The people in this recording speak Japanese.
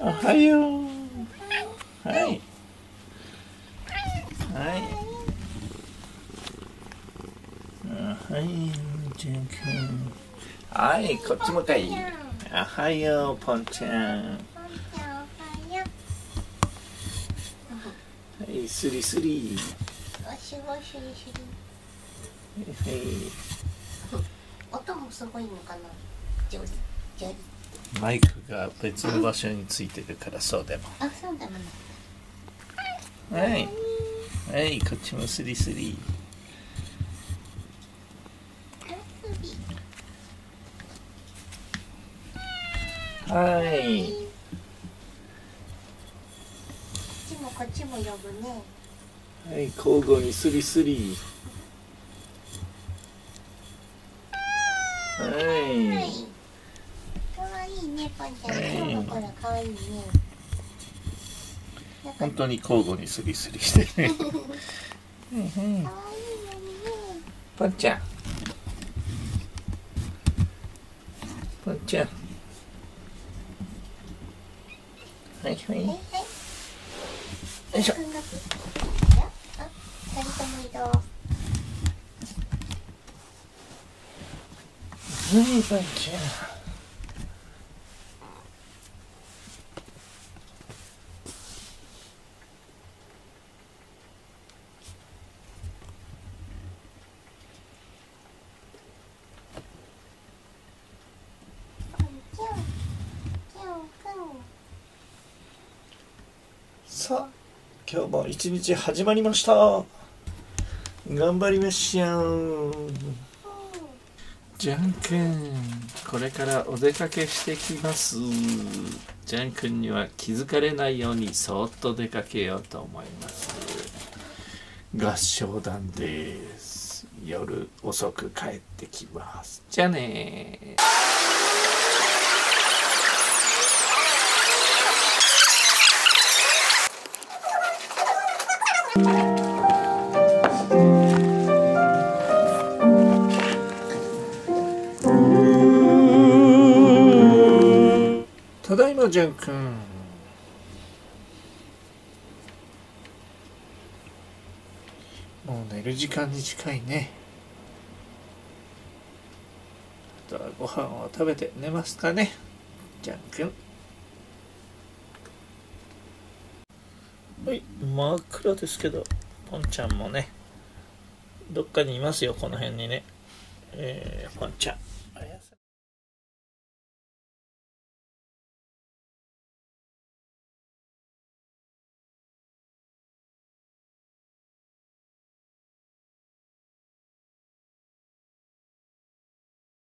おはよう。はいはいはい、じゃんくん。はい、こっちもかい。おはよう、ぽんちゃん。はい、スリスリ。おすごいスリスリ。はい。音もすごいのかな。ジョリジョリ。マイクが別の場所についてるからそうでも。あ、そうだもん。はい、はい、こっちもスリスリ。はい。こっちもこっちも呼ぶね。はい、交互にスリスリ。はい。可愛いね、ぽんちゃん。今日の頃可愛いね。本当に交互にスリスリしてね。うんうん。可愛いのにね。ぽんちゃん。ぽんちゃん。はいはい。よいしょ。はい、ぽんちゃん。さあ、今日も一日始まりました。頑張りましょう。じゃんくん、これからお出かけしてきます。じゃんくんには気づかれないようにそっと出かけようと思います。合唱団です。夜遅く帰ってきます。じゃあね。ただいま、じゃんくん。もう寝る時間に近いね。あとはご飯を食べて寝ますかね、じゃんくん。はい、真っ暗ですけど、ぽんちゃんもね、どっかにいますよ、この辺にね。ぽんちゃん。